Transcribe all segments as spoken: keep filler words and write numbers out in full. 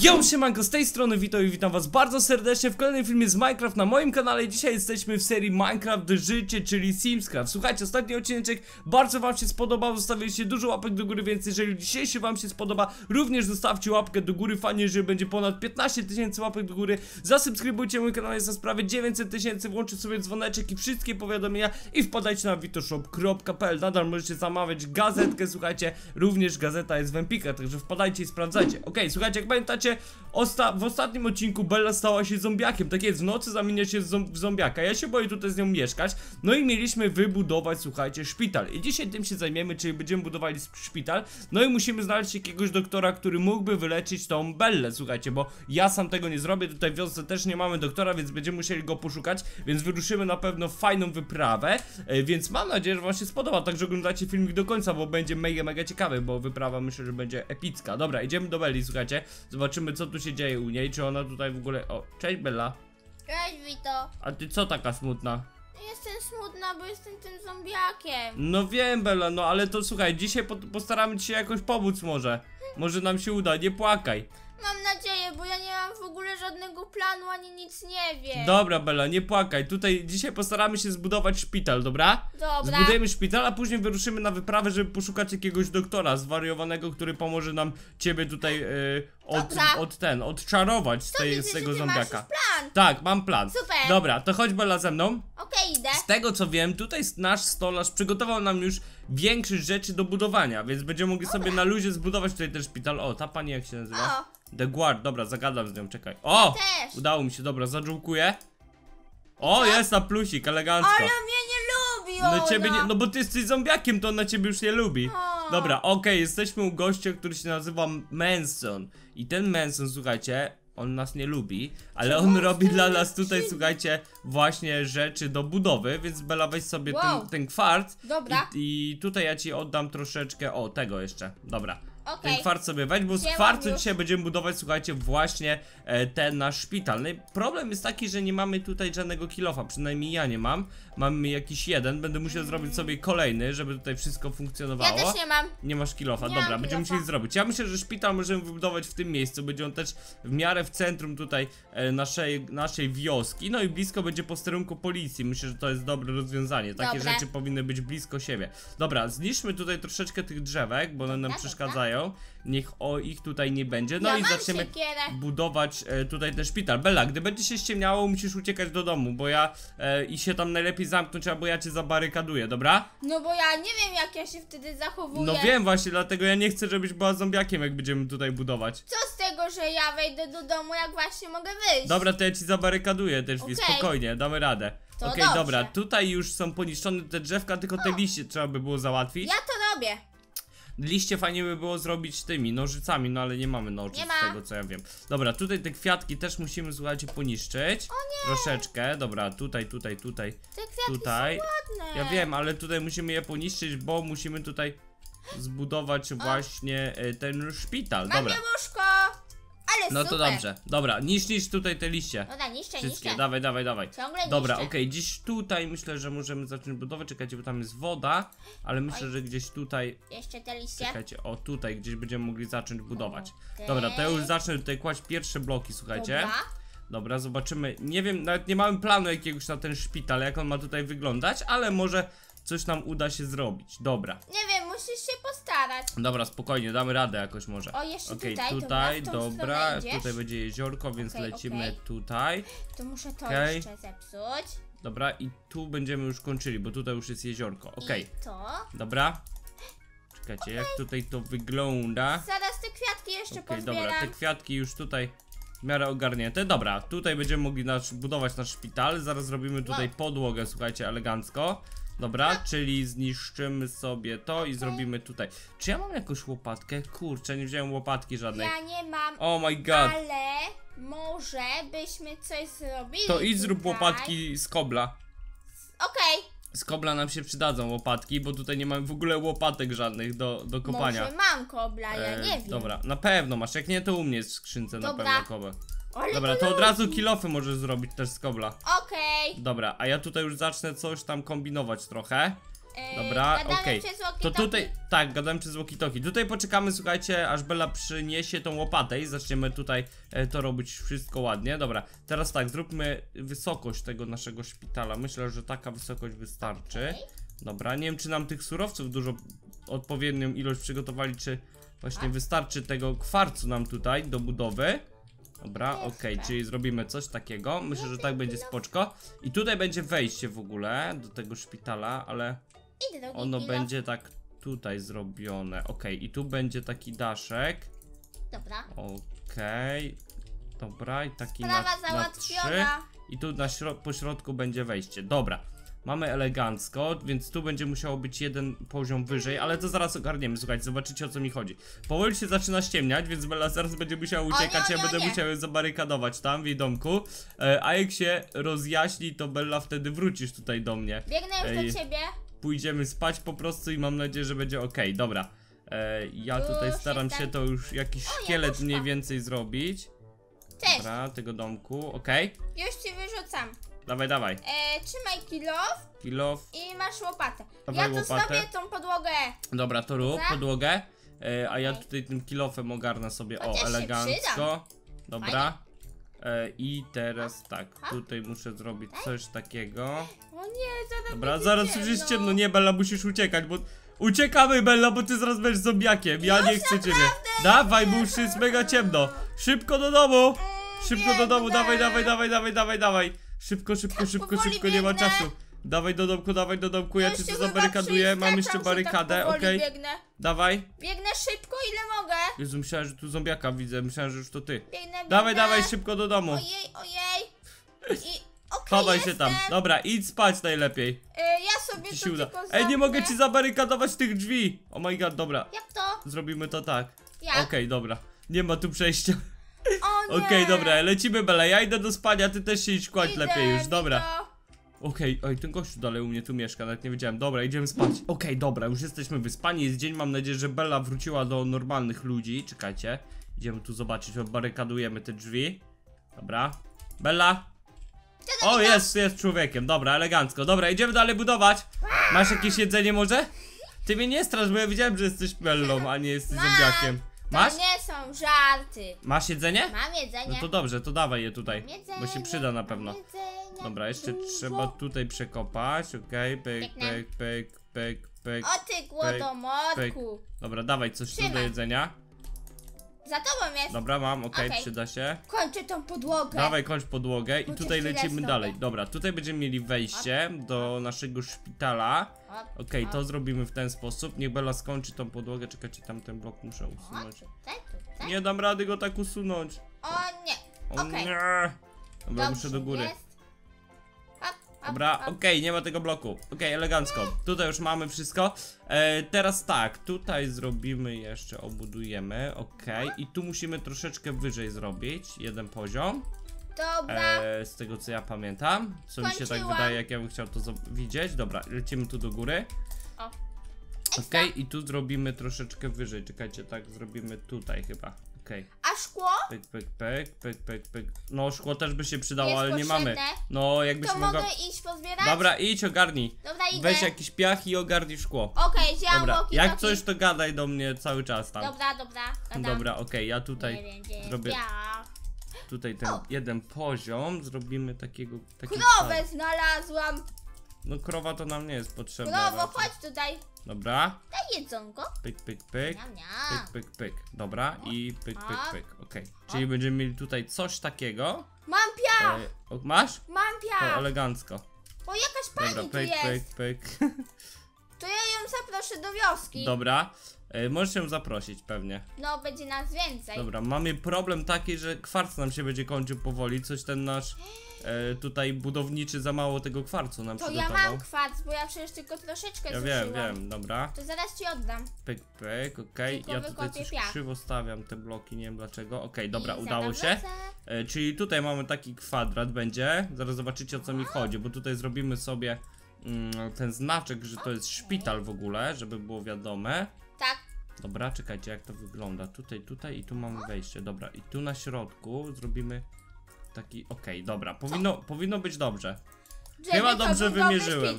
Yo, siemanko, z tej strony Vito i witam was bardzo serdecznie w kolejnym filmie z Minecraft na moim kanale. Dzisiaj jesteśmy w serii Minecraft Życie, czyli Simscraft. Słuchajcie, ostatni odcinek bardzo wam się spodobał, zostawiliście dużo łapek do góry, więc jeżeli dzisiejszy wam się spodoba, również zostawcie łapkę do góry, fajnie, że będzie ponad piętnaście tysięcy łapek do góry. Zasubskrybujcie mój kanał, jest na sprawie dziewięćset tysięcy, włączcie sobie dzwoneczek i wszystkie powiadomienia i wpadajcie na vitoshop kropka pl. Nadal możecie zamawiać gazetkę, słuchajcie, również gazeta jest w Empika, także wpadajcie i sprawdzajcie. Okej, okay, słuchajcie, jak pamiętacie, Osta w ostatnim odcinku Bella stała się zombiakiem. Tak jest, w nocy zamienia się w zombiaka. Ja się boję tutaj z nią mieszkać. No i mieliśmy wybudować, słuchajcie, szpital. I dzisiaj tym się zajmiemy, czyli będziemy budowali szpital. No i musimy znaleźć jakiegoś doktora, który mógłby wyleczyć tą Bellę, słuchajcie, bo ja sam tego nie zrobię. Tutaj w wiosce też nie mamy doktora, więc będziemy musieli go poszukać. Więc wyruszymy na pewno fajną wyprawę, e, więc mam nadzieję, że wam się spodoba. Także oglądacie filmik do końca, bo będzie mega, mega ciekawy, bo wyprawa myślę, że będzie epicka. Dobra, idziemy do Belli, słuchajcie. Zobaczymy, co tu się dzieje u niej, czy ona tutaj w ogóle... O, cześć Bella. Cześć Vito. A ty co taka smutna? Jestem smutna, bo jestem tym zombiakiem. No wiem Bella, no ale to słuchaj, dzisiaj po postaramy ci się jakoś pomóc może. Może nam się uda, nie płakaj. Mam nadzieję, bo ja nie mam w ogóle żadnego planu, ani nic nie wiem. Dobra Bella, nie płakaj, tutaj dzisiaj postaramy się zbudować szpital, dobra? Dobra. Zbudujemy szpital, a później wyruszymy na wyprawę, żeby poszukać jakiegoś doktora zwariowanego, który pomoże nam ciebie tutaj yy, od, od ten, odczarować z, tej, wiecie, z tego zombiaka. Plan. Tak, mam plan. Super. Dobra, to chodź Bella ze mną. Okej, idę. Z tego co wiem, tutaj nasz stolarz przygotował nam już większość rzeczy do budowania, więc będziemy mogli sobie na luzie zbudować tutaj ten szpital. O, ta pani jak się nazywa? O. The Guard, dobra, zagadam z nią, czekaj. O! Też. Udało mi się, dobra, zadżułkuję. O, co? Jest na plusik, elegancko. Ona mnie nie lubi, ona. No ciebie nie, no bo ty jesteś zombiakiem, to ona ciebie już nie lubi. O. Dobra, okej, okay, jesteśmy u gościa, który się nazywa Manson. I ten Manson, słuchajcie, on nas nie lubi, ale on robi dla nas tutaj, słuchajcie, właśnie rzeczy do budowy, więc Bella, weź sobie wow. ten, ten kwarc. Dobra. I, I tutaj ja ci oddam troszeczkę, o, tego jeszcze, dobra. Okay. Ten kwarc sobie weź, bo z kwarcu dzisiaj będziemy budować, słuchajcie, właśnie e, ten nasz szpital. No i problem jest taki, że nie mamy tutaj żadnego kilofa, przynajmniej ja nie mam. Mamy jakiś jeden, będę musiał mm. zrobić sobie kolejny, żeby tutaj wszystko funkcjonowało. Ja też nie mam. Nie masz kilofa, nie dobra, będziemy kilofa. musieli zrobić. Ja myślę, że szpital możemy wybudować w tym miejscu, będzie on też w miarę w centrum tutaj e, naszej, naszej wioski. No i blisko będzie posterunku policji, myślę, że to jest dobre rozwiązanie. Takie Dobre. rzeczy powinny być blisko siebie. Dobra, zniszczmy tutaj troszeczkę tych drzewek, bo one nam przeszkadzają. Niech o ich tutaj nie będzie. No ja i zaczniemy budować e, tutaj ten szpital. Bella, gdy będzie się ściemniało, musisz uciekać do domu, bo ja e, i się tam najlepiej zamknąć, albo ja cię zabarykaduję, dobra? No bo ja nie wiem, jak ja się wtedy zachowuję. No wiem właśnie, dlatego ja nie chcę, żebyś była zombiakiem, jak będziemy tutaj budować. Co z tego, że ja wejdę do domu, jak właśnie mogę wyjść? Dobra, to ja ci zabarykaduję też, okay. Spokojnie, damy radę. Okej, okay, dobra, tutaj już są poniszczone te drzewka, tylko o. te liście trzeba by było załatwić. Ja to robię. Liście fajnie by było zrobić tymi nożycami, no ale nie mamy nożyc, nie ma. Z tego co ja wiem. Dobra, tutaj te kwiatki też musimy, słuchajcie, poniszczyć. O nie. Troszeczkę, dobra, tutaj, tutaj, tutaj. Te kwiatki tutaj. Są ładne. Ja wiem, ale tutaj musimy je poniszczyć, bo musimy tutaj zbudować o. właśnie ten szpital. Mam dobra. Łóżko. Ale no super. To dobrze, dobra, niszcz, niszcz tutaj te liście. Dobra, niszczę, Wszystkie. niszczę. Dawaj, dawaj, dawaj. Ciągle dobra, okej, okay. Dziś tutaj myślę, że możemy zacząć budowę. Czekajcie, bo tam jest woda. Ale myślę, Oj. że gdzieś tutaj jeszcze te liście. Czekajcie, o tutaj gdzieś będziemy mogli zacząć budować. Okay. Dobra, to ja już zacznę tutaj kłaść pierwsze bloki, słuchajcie. Dobra. Dobra, zobaczymy, nie wiem, nawet nie mamy planu jakiegoś na ten szpital, jak on ma tutaj wyglądać, ale może coś nam uda się zrobić, dobra. Nie wiem, musisz się postarać. Dobra, spokojnie, damy radę jakoś może. O, jeszcze okay, tutaj, tutaj, dobra, dobra tutaj będzie jeziorko, więc okay, lecimy okay. tutaj. To muszę to okay. jeszcze zepsuć. Dobra, i tu będziemy już kończyli, bo tutaj już jest jeziorko, okej. Okay. to? Dobra. Czekajcie, okay. jak tutaj to wygląda. Zaraz te kwiatki jeszcze okay, pozbieram. Dobra, te kwiatki już tutaj w miarę ogarnięte, dobra, tutaj będziemy mogli nasz, budować nasz szpital. Zaraz zrobimy tutaj wow. podłogę, słuchajcie, elegancko. Dobra, A. czyli zniszczymy sobie to i zrobimy tutaj. Czy ja mam jakąś łopatkę? Kurczę, nie wziąłem łopatki żadnej. Ja nie mam, oh my God. Ale może byśmy coś zrobili. To idź zrób tutaj. łopatki z kobla. Okej okay. Z kobla nam się przydadzą łopatki, bo tutaj nie mamy w ogóle łopatek żadnych do, do kopania. Może mam kobla, ja nie e, wiem. Dobra, na pewno masz, jak nie to u mnie jest w skrzynce dobra. na pewno kobla. Ale dobra, to od razu kilofy możesz zrobić też z kobla. Okej okay. Dobra, a ja tutaj już zacznę coś tam kombinować trochę. Dobra, okej. Okay. To tutaj, tak, gadałem przez walkie-talkie. Tutaj poczekamy, słuchajcie, aż Bella przyniesie tą łopatę i zaczniemy tutaj e, to robić wszystko ładnie. Dobra, teraz tak, zróbmy wysokość tego naszego szpitala. Myślę, że taka wysokość wystarczy. Okay. Dobra, nie wiem, czy nam tych surowców dużo, odpowiednią ilość przygotowali, czy właśnie A? wystarczy tego kwarcu nam tutaj do budowy. Dobra, okej, okay, czyli zrobimy coś takiego. Myślę, że tak będzie spoczko. I tutaj będzie wejście w ogóle do tego szpitala, ale... ono będzie tak tutaj zrobione. Okej, okay. I tu będzie taki daszek. Dobra. Okej, okay. Dobra, i taki na, na trzy. I tu na po środku będzie wejście. Dobra, mamy elegancko. Więc tu będzie musiało być jeden poziom wyżej. Ale to zaraz ogarniemy, słuchajcie, zobaczycie, o co mi chodzi. Powoli się zaczyna ściemniać, więc Bella zaraz będzie musiała uciekać. O, nie, o, nie, ja będę musiał ją zabarykadować tam w jej domku. e, A jak się rozjaśni, to Bella, wtedy wrócisz tutaj do mnie. Biegnę już do ciebie. Pójdziemy spać po prostu i mam nadzieję, że będzie ok. Dobra, e, ja tutaj staram się to już jakiś szkielet mniej więcej zrobić. Cześć. Dobra, tego domku, ok. Już ci wyrzucam. Dawaj, dawaj. E, trzymaj kilof. Kilof. I masz łopatę. Dawaj, ja tu zrobię tą podłogę. Dobra, to rób podłogę. E, a ja tutaj tym kilofem ogarnę sobie. Chociaż o, elegancko. Dobra. E, I teraz tak, ha? tutaj muszę zrobić coś takiego. O nie, zaraz. Dobra, zaraz już jest ciemno. Nie, Bella, musisz uciekać, bo... uciekamy, Bella, bo ty zaraz będziesz zombiakiem. Ja nie chcę ciebie. Dawaj, bo już jest mega ciemno. Szybko do domu. Szybko do domu, dawaj, dawaj, dawaj, dawaj, dawaj, dawaj. Szybko, szybko, szybko, szybko, nie ma czasu. Dawaj do domku, dawaj do domku, ja cię tu zabarykaduję. Mam jeszcze barykadę, okej. Dawaj. Biegnę szybko, ile mogę. Jezu, myślałem, że tu zombiaka widzę, myślałem, że już to ty. Dawaj, dawaj, szybko do domu. Ojej, ojej. Chowaj się tam, dobra, idź spać najlepiej. Ja sobie to tylko zrobię. Ej, nie mogę ci zabarykadować tych drzwi. Oh my god, dobra. Jak to? Zrobimy to tak. Okej, dobra, nie ma tu przejścia. Okej, dobra, lecimy, Bella, ja idę do spania, ty też się idź kładź lepiej już, dobra. Okej, okay, oj, ten gościu dalej u mnie tu mieszka, nawet nie wiedziałem. Dobra, idziemy spać. Okej, okay, dobra, już jesteśmy wyspani, jest dzień, mam nadzieję, że Bella wróciła do normalnych ludzi. Czekajcie, idziemy tu zobaczyć, obarykadujemy te drzwi. Dobra, Bella. O, jest, jest człowiekiem, dobra, elegancko. Dobra, idziemy dalej budować. Masz jakieś jedzenie może? Ty mnie nie strasz, bo ja widziałem, że jesteś Bellą, a nie jesteś zębiakiem. Masz? To nie są żarty. Masz jedzenie? Mam jedzenie. No to dobrze, to dawaj je tutaj, jedzenie, bo się przyda na pewno. Dobra, jeszcze dużo. Trzeba tutaj przekopać, okej, okay, pyk, pyk, pyk, pyk, pyk. O ty głodomorku. Dobra, dawaj coś tu do jedzenia. Za tobą jest. Dobra, mam, okej, okay, okay. Przyda się. Kończę tą podłogę. Dawaj, kończ podłogę i tutaj lecimy dalej. Dobra, tutaj będziemy mieli wejście op. do naszego szpitala. Okej, okay, to zrobimy w ten sposób. Niech Bella skończy tą podłogę, czekajcie, tam ten blok muszę usunąć. Tutaj, tutaj. Nie dam rady go tak usunąć. O nie, okej. Okay. Dobra, dobrze, muszę do góry. Jest. Dobra, okej, okay, nie ma tego bloku. Okej, okay, elegancko. Tutaj już mamy wszystko. e, Teraz tak, tutaj zrobimy jeszcze, obudujemy. Okej, okay. I tu musimy troszeczkę wyżej zrobić. Jeden poziom. Dobra. E, z tego, co ja pamiętam. Co mi się tak wydaje, jak ja bym chciał to widzieć. Dobra, lecimy tu do góry. Okej, okay, i tu zrobimy troszeczkę wyżej. Czekajcie, tak zrobimy tutaj chyba. Okay. A szkło? Pyk, pyk, pyk, pyk, pyk, pyk. No szkło też by się przydało, jest ale nie potrzebne. mamy. No jakbyś to mogła... mogę iść pozbierać? Dobra, idź ogarnij. Dobra, idę. Weź jakiś piach i ogarnij szkło. Okej, okay, dobra. Jak doki. coś, to gadaj do mnie cały czas tam. Dobra, dobra, gadam. Dobra, okej, okay, ja tutaj nie wiem, gdzie zrobię ja. Tutaj ten o. jeden poziom. Zrobimy takiego... Taki krowę cały. znalazłam. No krowa to nam nie jest potrzebna. Krowo, chodź tutaj. Dobra. Daj jedzonko. Pyk, pyk, pyk. Miam, miam. Pyk, pyk, pyk. Dobra, i pyk, pyk, pyk. Okej, okay. Czyli będziemy mieli tutaj coś takiego. Mam piach! E, masz? Mam piach! To elegancko. O, jakaś pani Dobra, pyk, tu jest. pyk, pyk, pyk. To ja ją zaproszę do wioski. Dobra, e, możesz ją zaprosić pewnie. No, będzie nas więcej. Dobra, mamy problem taki, że kwarc nam się będzie kończył powoli. Coś ten nasz... E, tutaj budowniczy za mało tego kwarcu nam przygotował. To ja mam kwarc, bo ja przecież tylko troszeczkę ja zużyłam. Wiem, wiem, dobra. To zaraz ci oddam. Pyk, pyk, okej, okay. Ja tutaj coś piach. krzywo stawiam te bloki, nie wiem dlaczego. Okej, okay, dobra, I udało się e, Czyli tutaj mamy taki kwadrat będzie. Zaraz zobaczycie, o co mi chodzi, bo tutaj zrobimy sobie mm, ten znaczek, że to jest szpital w ogóle, żeby było wiadome. Tak. Dobra, czekajcie, jak to wygląda. Tutaj, tutaj i tu mamy wejście, dobra. I tu na środku zrobimy taki, okej, okay, dobra, powinno, powinno być dobrze. Chyba dobrze wymierzyłem.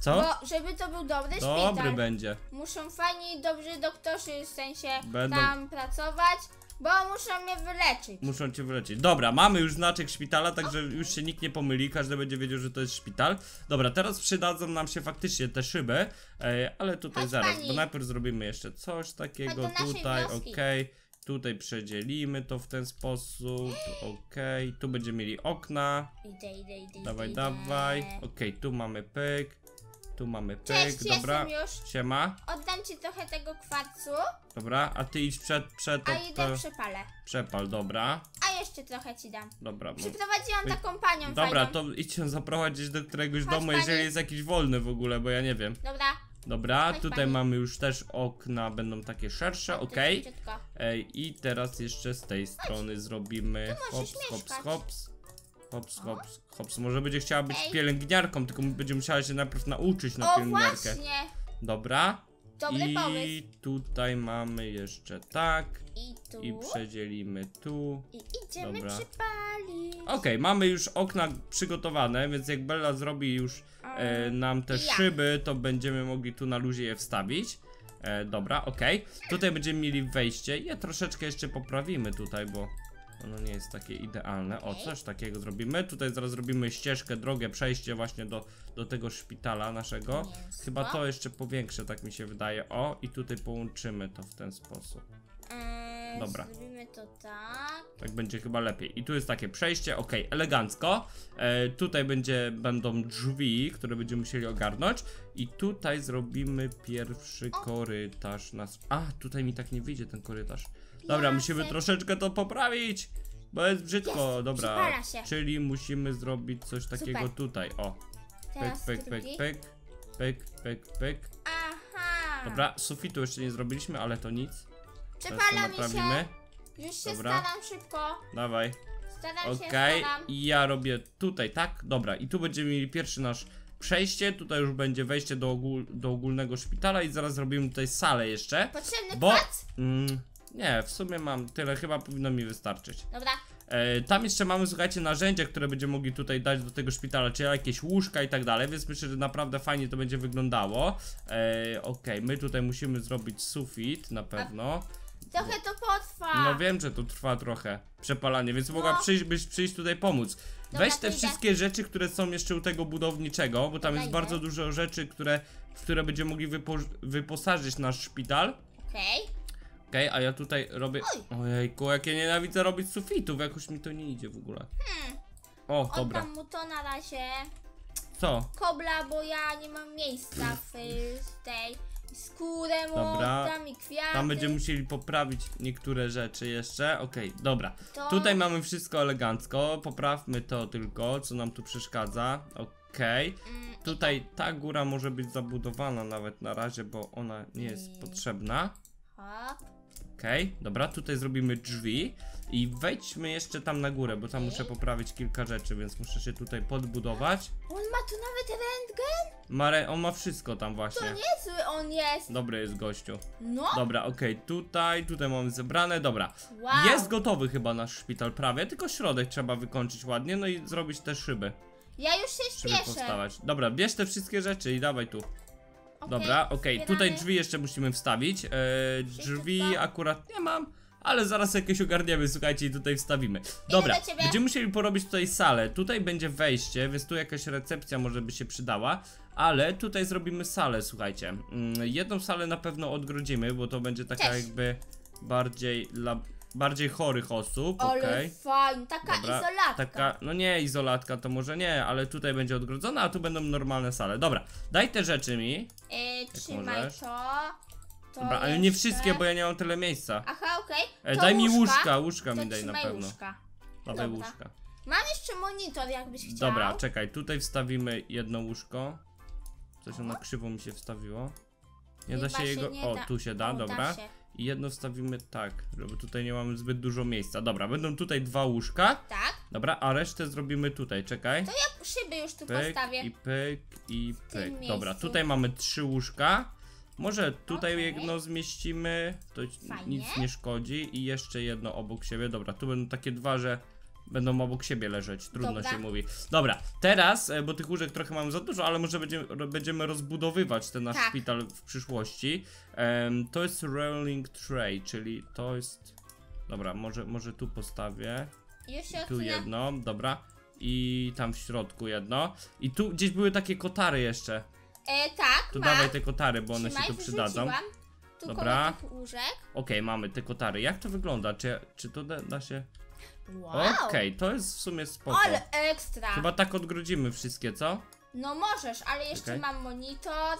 Co? Bo żeby to był dobry szpital. Dobry będzie. Muszą fajni, dobrzy doktorzy, w sensie Będą... tam pracować, bo muszą mnie wyleczyć. Muszą cię wyleczyć. Dobra, mamy już znaczek szpitala, także okay. już się nikt nie pomyli, każdy będzie wiedział, że to jest szpital. Dobra, teraz przydadzą nam się faktycznie te szyby, e, ale tutaj Chodź zaraz, pani. bo najpierw zrobimy jeszcze coś takiego tutaj, okej. Okay. Tutaj przedzielimy to w ten sposób, okej, okay. tu będziemy mieli okna. Idę, idę, idę, dawaj, idę. dawaj, okej, okay, tu mamy pyk, tu mamy pyk, Cześć, dobra, już. siema. Oddam ci trochę tego kwarcu. Dobra, a ty idź przed, przed... A od, idę przepalę. Przepal, dobra. A jeszcze trochę ci dam. Dobra. Przyprowadziłam bo... taką panią Dobra, fajną. to idź się zaprowadzić do któregoś Chodź domu, pani. jeżeli jest jakiś wolny w ogóle, bo ja nie wiem. Dobra. Dobra, Chodź tutaj pani. mamy już też okna, będą takie szersze, okej. Okay. I teraz jeszcze z tej strony Chodź. zrobimy hops, hops, hops, hops, hops, hops. Może będzie chciała być Ej. pielęgniarką, tylko będzie musiała się najpierw nauczyć na o, pielęgniarkę. Właśnie. Dobra. Dobry I pomysł. tutaj mamy jeszcze tak. I, tu. I przedzielimy tu. I idziemy Dobra. przypalić. Okej, okay, mamy już okna przygotowane, więc jak Bella zrobi już e, nam te ja. szyby, to będziemy mogli tu na luzie je wstawić. E, dobra, okej. Okay. Tutaj będziemy mieli wejście. Je troszeczkę jeszcze poprawimy tutaj, bo ono nie jest takie idealne. O, coś takiego zrobimy. Tutaj zaraz zrobimy ścieżkę, drogę, przejście właśnie do, do tego szpitala naszego. Chyba to jeszcze powiększe, tak mi się wydaje. O, i tutaj połączymy to w ten sposób. Dobra. Zrobimy to tak. Tak będzie chyba lepiej. I tu jest takie przejście, ok, elegancko. E, tutaj będzie, będą drzwi, które będziemy musieli ogarnąć. I tutaj zrobimy pierwszy o. korytarz. Nas... A, tutaj mi tak nie wyjdzie ten korytarz. Dobra, musimy troszeczkę to poprawić, bo jest brzydko, jest, dobra, czyli musimy zrobić coś takiego Super. tutaj, o, pyk, pyk, pyk, pyk, pyk, pyk, pyk, Aha. dobra, sufitu jeszcze nie zrobiliśmy, ale to nic, przepala mi się, już się dobra. staram szybko, dawaj, staram okay. się, staram, i ja robię tutaj, tak, dobra, i tu będziemy mieli pierwszy nasz przejście, tutaj już będzie wejście do, ogól, do ogólnego szpitala i zaraz zrobimy tutaj salę jeszcze, potrzebny bo, mm, Nie, w sumie mam tyle, chyba powinno mi wystarczyć. Dobra. E, tam jeszcze mamy, słuchajcie, narzędzia, które będziemy mogli tutaj dać do tego szpitala, czyli jakieś łóżka i tak dalej, więc myślę, że naprawdę fajnie to będzie wyglądało. E, Okej, okay, my tutaj musimy zrobić sufit na pewno. A, trochę to potrwa. No wiem, że to trwa trochę przepalanie, więc no. mogła przyjść, byś, przyjść tutaj pomóc. Dobra, Weź te wszystkie idę. rzeczy, które są jeszcze u tego budowniczego, bo tam Dobra, jest idę. bardzo dużo rzeczy, które, w które będziemy mogli wypo, wyposażyć nasz szpital. Okej. Okay. Okej, okay, a ja tutaj robię... Oj. Ojejku, jak ja nienawidzę robić sufitów, jakoś mi to nie idzie w ogóle. Hmm. O, Oddam dobra. mu to na razie. Co? Kobla, bo ja nie mam miejsca w tej skórę mu dobra. oddam i kwiaty. Tam będziemy musieli poprawić niektóre rzeczy jeszcze. Okej, okay, dobra. To... Tutaj mamy wszystko elegancko. Poprawmy to tylko, co nam tu przeszkadza. Okej. Okay. Mm, tutaj to... ta góra może być zabudowana nawet na razie, bo ona nie jest mm. potrzebna. Hop. Okej, okay, dobra, tutaj zrobimy drzwi i wejdźmy jeszcze tam na górę, bo tam okay. muszę poprawić kilka rzeczy, więc muszę się tutaj podbudować. On ma tu nawet rentgen? Ma re on ma wszystko tam właśnie. To niezły on jest. Dobry jest gościu. No. Dobra, okej, okay, tutaj, tutaj mamy zebrane, dobra. Wow. Jest gotowy chyba nasz szpital prawie, tylko środek trzeba wykończyć ładnie, no i zrobić te szyby. Ja już się śpieszę. Dobra, bierz te wszystkie rzeczy i dawaj tu. Dobra, okej, okay. tutaj drzwi jeszcze musimy wstawić. eee, Drzwi akurat nie mam, ale zaraz jakieś ogarniemy, słuchajcie, i tutaj wstawimy. Dobra, będziemy musieli porobić tutaj salę. Tutaj będzie wejście, więc tu jakaś recepcja może by się przydała. Ale tutaj zrobimy salę, słuchajcie. Jedną salę na pewno odgrodzimy, bo to będzie taka Cześć. jakby bardziej dla bardziej chorych osób. Ale okay. fajnie, taka Dobra. izolatka. Taka, no nie, izolatka to może nie, ale tutaj będzie odgrodzona, a tu będą normalne sale. Dobra, daj te rzeczy mi. Yy, trzymaj możesz. to. to Dobra, ale nie wszystkie, bo ja nie mam tyle miejsca. Aha, okej. Okay. Daj łóżka. mi łóżka, łóżka to mi daj na pewno. Łóżka. Dawaj Dobra. łóżka. Mam jeszcze monitor, jakbyś chciał. Dobra, czekaj, tutaj wstawimy jedno łóżko. Coś ono krzywo mi się wstawiło. Nie Chyba da się jego... Się o, da. tu się da, o, dobra. Da się. I jedno wstawimy tak, żeby tutaj nie mamy zbyt dużo miejsca. Dobra, będą tutaj dwa łóżka. Tak. Dobra, a resztę zrobimy tutaj, czekaj. To ja szyby już tu pyk, postawię. I pyk, i pyk. Dobra, miejscu. tutaj mamy trzy łóżka. Może tutaj okay. jedno zmieścimy, to Fajnie. nic nie szkodzi. I jeszcze jedno obok siebie. Dobra, tu będą takie dwa, że Będą obok siebie leżeć, trudno Dobra. się mówi. Dobra, teraz, bo tych łóżek trochę mamy za dużo, ale może będziemy, będziemy rozbudowywać ten nasz tak. szpital w przyszłości. um, To jest rolling tray, czyli to jest... Dobra, może, może tu postawię. I tu jedno, dobra. I tam w środku jedno. I tu gdzieś były takie kotary jeszcze. E, tak, Tu mam. dawaj te kotary, bo one Trzymaj, się tu przydadzą. Wrzuciłam. Tu dobra. Okej, okay, mamy te kotary. Jak to wygląda? Czy, czy to da, da się... Wow. Okej, okay, to jest w sumie spoko. Ale ekstra. Chyba tak odgrodzimy wszystkie, co? No możesz, ale jeszcze okay. mam monitor.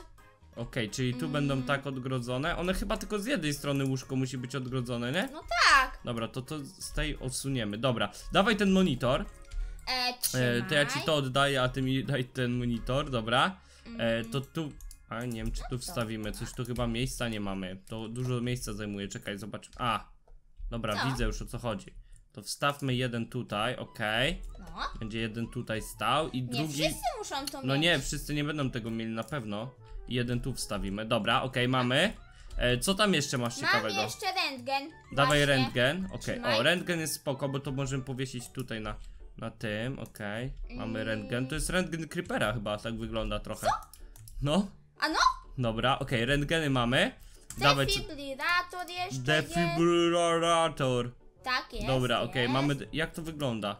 Okej, okay, czyli tu mm. będą tak odgrodzone. One chyba tylko z jednej strony łóżko musi być odgrodzone, nie? No tak. Dobra, to to z tej osuniemy. Dobra, dawaj ten monitor. E, e, to ja ci to oddaję, a ty mi daj ten monitor, dobra. Mm. E, to tu... A nie wiem, czy tu wstawimy coś, tu chyba miejsca nie mamy. To dużo miejsca zajmuje, czekaj, zobacz. A, dobra, co? Widzę już, o co chodzi. To wstawmy jeden tutaj, okej. Okay. No. Będzie jeden tutaj stał i nie, drugi... Nie, wszyscy muszą to mieć. No nie, wszyscy nie będą tego mieli na pewno. I jeden tu wstawimy, dobra, okej, okay, mamy. E, co tam jeszcze masz ciekawego? Mam jeszcze rentgen. Dawaj Właśnie. rentgen, okej. Okay. O, rentgen jest spoko, bo to możemy powiesić tutaj na, na tym, okej. Okay. Mamy mm. rentgen, to jest rentgen creepera chyba, tak wygląda trochę. Co? No. A no? Dobra, okej, okay, rentgeny mamy. Defibrillator jeszcze Defibrillator jest. Tak jest. Dobra, okej, okay, mamy... Jak to wygląda?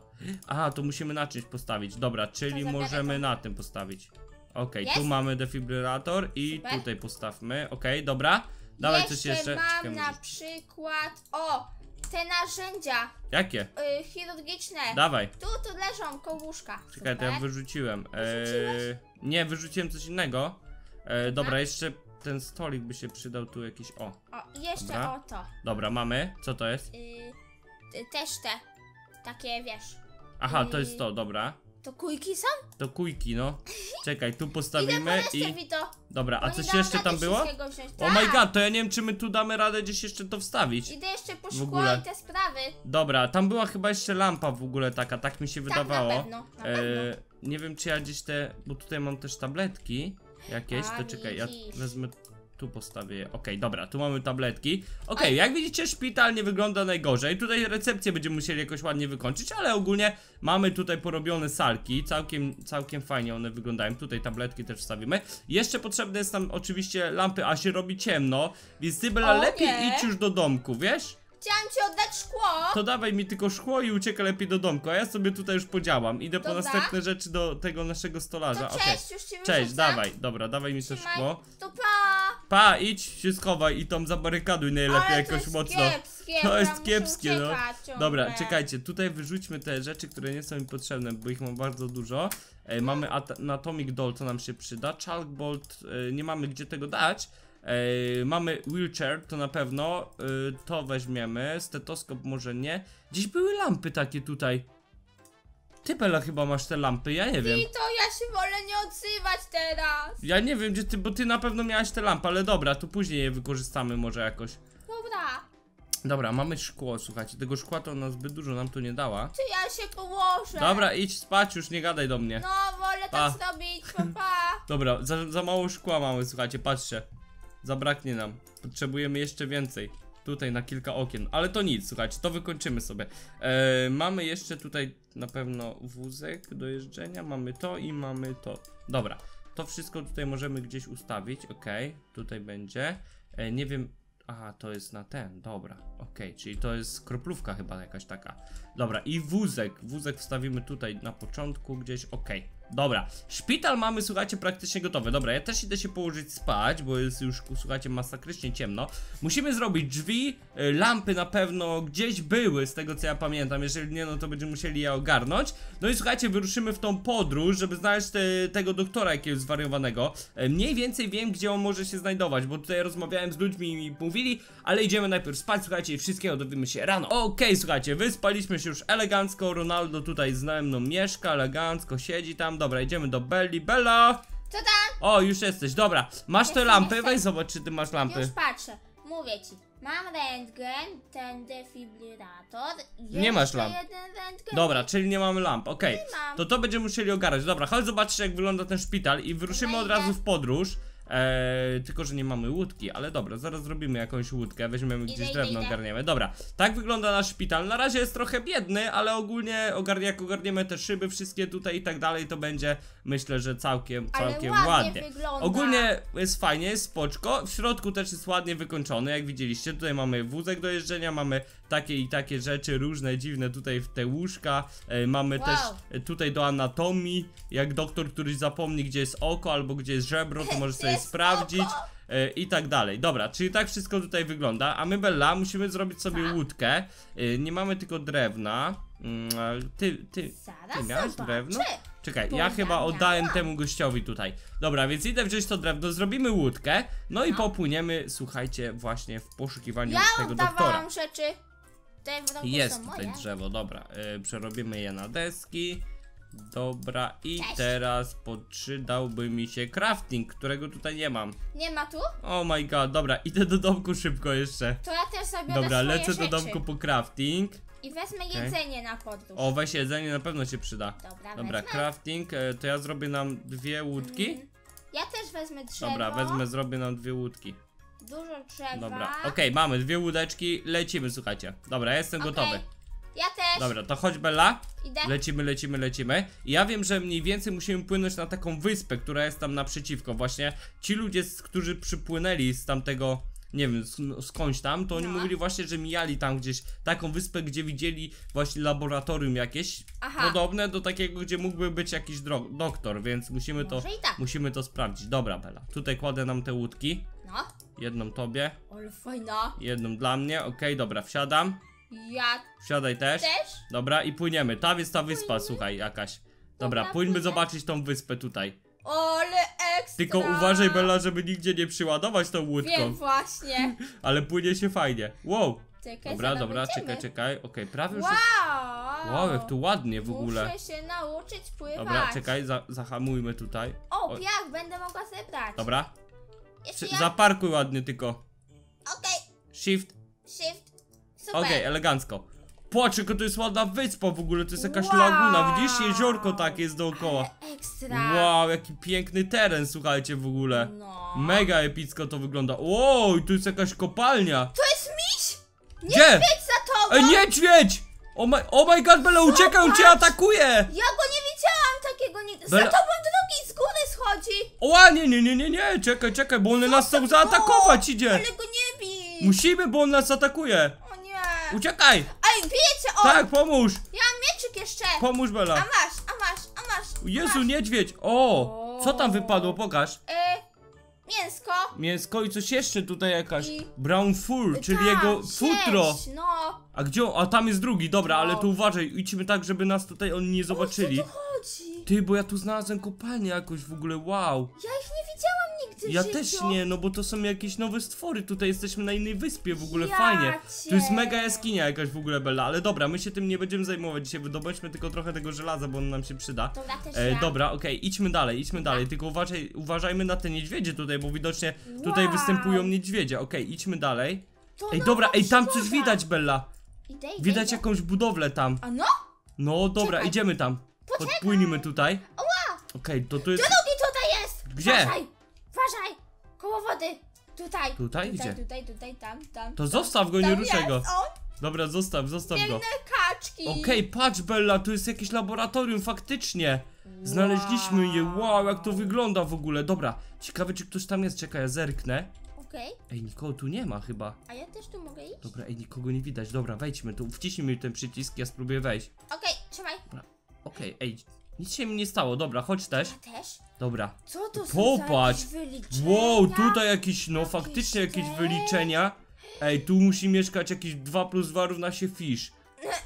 Aha, to musimy na czymś postawić. Dobra, czyli możemy to... na tym postawić. Okej, okay, tu mamy defibrillator i Super. tutaj postawmy. Okej, okay, dobra. Dawaj jeszcze coś jeszcze. mam Czekaj, na możesz... przykład... O! Te narzędzia. Jakie? Y, chirurgiczne. Dawaj. Tu, tu leżą kołuszka. Czekaj, Super. to ja wyrzuciłem. E... Nie, wyrzuciłem coś innego. E, dobra, A? jeszcze ten stolik by się przydał, tu jakiś, o. O, jeszcze dobra. o to. Dobra, mamy, co to jest? Yy, też te, takie, wiesz. Aha, yy, to jest to, dobra. To kujki są? To kujki, no. Czekaj, tu postawimy i... i... Vito. Dobra, a coś jeszcze tam było? Oh my god, to ja nie wiem, czy my tu damy radę gdzieś jeszcze to wstawić. Idę jeszcze po szkło i te sprawy. Dobra, tam była chyba jeszcze lampa w ogóle taka, tak mi się tak, wydawało. na pewno, na pewno. E, nie wiem, czy ja gdzieś te, bo tutaj mam też tabletki. Jakieś, to czekaj, ja wezmę, tu postawię je. Okej, okay, dobra, tu mamy tabletki. Okej, okay, jak widzicie, szpital nie wygląda najgorzej. Tutaj recepcję będziemy musieli jakoś ładnie wykończyć, ale ogólnie mamy tutaj porobione salki. Całkiem, całkiem fajnie one wyglądają. Tutaj tabletki też wstawimy. Jeszcze potrzebne jest nam oczywiście lampy, a się robi ciemno. Więc ty, Bella, lepiej idź już do domku, wiesz? Chciałam ci oddać szkło. To dawaj mi tylko szkło i uciekaj lepiej do domku. A ja sobie tutaj już podziałam. Idę dobra. po następne rzeczy do tego naszego stolarza. To cześć, okay. już ci Cześć, dawaj, dobra, dawaj mi to szkło. To pa! Pa, idź się schowaj i tam zabarykaduj najlepiej Ale jakoś mocno. Kiepskie, to jest kiepskie, no. Ciągle. Dobra, czekajcie, tutaj wyrzućmy te rzeczy, które nie są mi potrzebne, bo ich mam bardzo dużo. E, mamy hmm. anatomic doll, to nam się przyda. Chalkboard, e, nie mamy gdzie tego dać. Eee, mamy wheelchair, to na pewno eee, to weźmiemy, stetoskop może nie. Gdzieś były lampy takie tutaj. Ty, Bella, chyba masz te lampy, ja nie wiem. I to ja się wolę nie odzywać teraz. Ja nie wiem, gdzie ty, bo ty na pewno miałaś te lampy, ale dobra, to później je wykorzystamy może jakoś. Dobra. Dobra, mamy szkło, słuchajcie, tego szkła to ona zbyt dużo nam tu nie dała. Czy ja się położę? Dobra, idź spać, już nie gadaj do mnie. No, wolę pa. tak zrobić, pa, pa. Dobra, za, za mało szkła mamy, słuchajcie, patrzcie. Zabraknie nam, potrzebujemy jeszcze więcej. Tutaj na kilka okien, ale to nic, słuchajcie, to wykończymy sobie. eee, Mamy jeszcze tutaj na pewno wózek do jeżdżenia, mamy to i mamy to. Dobra, to wszystko tutaj możemy gdzieś ustawić, okej, okay, tutaj będzie. eee, Nie wiem, aha, to jest na ten, dobra, okej, okay, czyli to jest kroplówka chyba jakaś taka. Dobra, i wózek, wózek wstawimy tutaj na początku gdzieś, okej, okay. Dobra, szpital mamy, słuchajcie, praktycznie gotowy. Dobra, ja też idę się położyć spać, bo jest już, słuchajcie, masakrycznie ciemno. Musimy zrobić drzwi, lampy na pewno gdzieś były, z tego co ja pamiętam. Jeżeli nie, no to będziemy musieli je ogarnąć. No i słuchajcie, wyruszymy w tą podróż, żeby znaleźć te, tego doktora jakiegoś zwariowanego. Mniej więcej wiem, gdzie on może się znajdować, bo tutaj rozmawiałem z ludźmi i mi mówili. Ale idziemy najpierw spać, słuchajcie, i wszystkiego dowiemy się rano. Okej, okay, słuchajcie, wyspaliśmy się już elegancko. Ronaldo tutaj ze mną mieszka, elegancko siedzi tam. Dobra, idziemy do Belli. Bella! Co tam? O, już jesteś, dobra. Masz Jestem, te lampy? Jestem. Weź zobacz, czy ty masz lampy. Już patrzę, mówię ci. Mam rentgen, ten defibrillator. Nie masz lamp. Dobra, czyli nie mamy lamp, okej. Okay. To to będziemy musieli ogarnąć. Dobra, chodź zobaczcie, jak wygląda ten szpital i wyruszymy od razu w podróż. Eee, tylko, że nie mamy łódki, ale dobra, zaraz zrobimy jakąś łódkę, weźmiemy gdzieś drewno, ogarniemy. Dobra, tak wygląda nasz szpital. Na razie jest trochę biedny, ale ogólnie ogarnia, jak ogarniemy te szyby wszystkie tutaj i tak dalej, to będzie, myślę, że całkiem, całkiem ale ładnie, ładnie. Ogólnie jest fajnie, jest spoczko. W środku też jest ładnie wykończony, jak widzieliście. Tutaj mamy wózek do jeżdżenia, mamy takie i takie rzeczy, różne, dziwne tutaj w te łóżka. e, Mamy wow. też tutaj do anatomii. Jak doktor któryś zapomni, gdzie jest oko albo gdzie jest żebro, to może sobie sprawdzić e, i tak dalej. Dobra, czyli tak wszystko tutaj wygląda. A my, Bella, musimy zrobić sobie tak. łódkę. e, Nie mamy tylko drewna. mm, Ty, ty, ty miałeś drewno? Czekaj, ja chyba oddałem temu gościowi tutaj. Dobra, więc idę wziąć to drewno, zrobimy łódkę. No i popłyniemy, słuchajcie, właśnie w poszukiwaniu ja tego doktora. rzeczy Jest tutaj drzewo, dobra, yy, przerobimy je na deski. Dobra, i Cześć. teraz podszydałby mi się crafting, którego tutaj nie mam. Nie ma tu? Oh my god, dobra, idę do domku szybko jeszcze. To ja też sobie Dobra, lecę rzeczy. do domku po crafting. I wezmę okay. jedzenie na podróż. O, weź jedzenie, na pewno się przyda. Dobra, Dobra crafting, yy, to ja zrobię nam dwie łódki. Mm. Ja też wezmę drzewo. Dobra, wezmę, zrobię nam dwie łódki. Dużo trzeba. Dobra, okej, okay, mamy dwie łódeczki, lecimy, słuchajcie. Dobra, ja jestem okay. gotowy. Ja też. Dobra, to chodź, Bella. Idę. Lecimy, lecimy, lecimy. I ja wiem, że mniej więcej musimy płynąć na taką wyspę, która jest tam naprzeciwko. Właśnie ci ludzie, którzy przypłynęli z tamtego, nie wiem, skądś tam, to oni no. mówili właśnie, że mijali tam gdzieś taką wyspę, gdzie widzieli właśnie laboratorium jakieś Aha. podobne do takiego, gdzie mógłby być jakiś doktor, więc musimy to, tak. musimy to sprawdzić. Dobra, Bella, tutaj kładę nam te łódki. No. Jedną tobie. Ale fajna. Jedną dla mnie, okej, okay, dobra, wsiadam. Ja. Wsiadaj też. też. Dobra, i płyniemy. Tam jest ta wyspa, Płynie. słuchaj, jakaś. Dobra, dobra pójdźmy zobaczyć tą wyspę tutaj. Ole ekstra. Tylko uważaj, Bella, żeby nigdzie nie przyładować tą łódką. Wiem, właśnie. Ale płynie się fajnie. Wow. Czekaj, dobra, dobra, będziemy. czekaj, czekaj. Okej, okay, prawie już. Wow. Jest... wow, jak tu ładnie w ogóle. Muszę się nauczyć pływać. Dobra, czekaj, za zahamujmy tutaj. O, o, jak będę mogła zebrać. Dobra. Ja... zaparkuj ładnie tylko. Okej. Okay. Shift. Shift. Super. Okej, okay, elegancko. Patrz, tylko to jest ładna wyspa w ogóle, to jest jakaś wow. laguna, widzisz? Jeziorko tak jest dookoła. Ale ekstra. Wow, jaki piękny teren, słuchajcie, w ogóle. No. Mega epicko to wygląda. Wow, tu jest jakaś kopalnia. To jest miś? Niedźwiedź za tobą. Ej, niedźwiedź! O oh my, oh my god, Bella, uciekaj, on cię atakuje. Ja go nie widziałam takiego nigdy. Bella... za tobą drogi z góry schodzi. O, nie, nie, nie, nie, nie, czekaj, czekaj, bo on Co nas chcą zaatakować idzie. Ale go nie bij. Musimy, bo on nas atakuje. Uciekaj! Ej, wiecie, o! Tak, pomóż! Ja mam mieczyk jeszcze! Pomóż, Bella! A masz, a masz, a masz! A Jezu, masz. niedźwiedź! O! Co tam wypadło? Pokaż! E, mięsko! Mięsko i coś jeszcze tutaj jakaś. I... brown fur, czyli Ta, jego futro! No. A gdzie on? A tam jest drugi, dobra, no. ale tu uważaj, idźmy tak, żeby nas tutaj oni nie zobaczyli. O co tu chodzi? Ty, bo ja tu znalazłem kopalnię jakoś w ogóle, wow! Ja ich nie widziałam nigdy. Ja życiu. też nie, no bo to są jakieś nowe stwory. Tutaj jesteśmy na innej wyspie, w ogóle ja fajnie. Cię. Tu jest mega jaskinia jakaś w ogóle, Bella, ale dobra, my się tym nie będziemy zajmować dzisiaj. Wydobądźmy tylko trochę tego żelaza, bo on nam się przyda. Dobra, też e, ja. Dobra, okej, okay, idźmy dalej, idźmy dalej. Tylko uważaj, uważajmy na te niedźwiedzie tutaj, bo widocznie wow. tutaj występują niedźwiedzie. Okej, okay, idźmy dalej. To ej, dobra, ej, tam coś widać, Bella. Idę, idę, Widać idę. jakąś budowlę tam. A no? No dobra, Czekaj. idziemy tam. Podpłyniemy tutaj. Oła! Okej, okay, to tu jest... drugi tutaj jest! Gdzie? Uważaj, uważaj! Koło wody! Tutaj! Tutaj? Gdzie? Tutaj, tutaj, tutaj, tam, tam. To tam, zostaw go, nie ruszaj go. Dobra, zostaw, zostaw Piękne go. kaczki! Okej, okay, patrz, Bella, tu jest jakieś laboratorium, faktycznie. Znaleźliśmy wow. je, wow, jak to wygląda w ogóle. Dobra, ciekawe, czy ktoś tam jest. Czekaj, ja zerknę. Okay. Ej, nikogo tu nie ma chyba. A ja też tu mogę iść? Dobra, ej, nikogo nie widać. Dobra, wejdźmy tu, wciśnij mi ten przycisk, ja spróbuję wejść. Okej, okay, trzymaj. Okej, okay, ej, nic się mi nie stało. Dobra, chodź też. Ja też? Dobra. Co to Popatrz. są jakieś Wow, tutaj jakieś, no jakieś faktycznie jakieś te... wyliczenia. Ej, tu musi mieszkać jakieś dwa plus dwa równa się fish.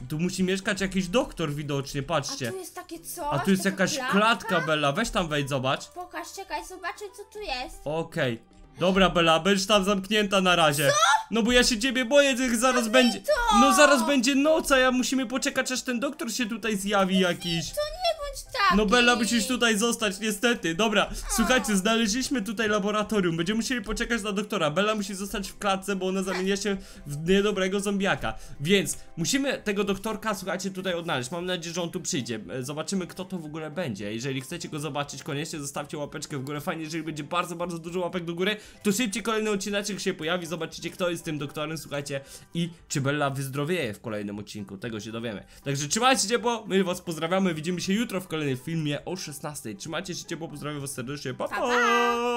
Tu musi mieszkać jakiś doktor widocznie, patrzcie. A tu jest takie coś, A tu jest jakaś klatka? klatka, Bella, weź tam wejdź, zobacz. Pokaż, czekaj, zobaczę co tu jest. Okej. Okay. Dobra, Bella, będziesz tam zamknięta na razie. Co? No bo ja się ciebie boję, tych zaraz Vito! będzie. No zaraz będzie noc, a ja musimy poczekać, aż ten doktor się tutaj zjawi jakiś. To nie bądź chłopaki! No Bella, musisz tutaj zostać niestety. Dobra, słuchajcie, znaleźliśmy tutaj laboratorium. Będziemy musieli poczekać na doktora. Bella musi zostać w klatce, bo ona zamienia się w niedobrego zombiaka. Więc musimy tego doktorka, słuchajcie, tutaj odnaleźć. Mam nadzieję, że on tu przyjdzie. Zobaczymy, kto to w ogóle będzie. Jeżeli chcecie go zobaczyć, koniecznie zostawcie łapeczkę w górę. Fajnie, jeżeli będzie bardzo, bardzo dużo łapek do góry, to szybciej kolejny odcineczek się pojawi. Zobaczycie, kto jest tym doktorem, słuchajcie. I czy Bella wyzdrowieje w kolejnym odcinku. Tego się dowiemy. Także trzymajcie ciepło, my was pozdrawiamy. Widzimy się jutro w kolejnym filmie o szesnastej. Trzymajcie się ciepło, pozdrawiam was serdecznie. Pa, pa!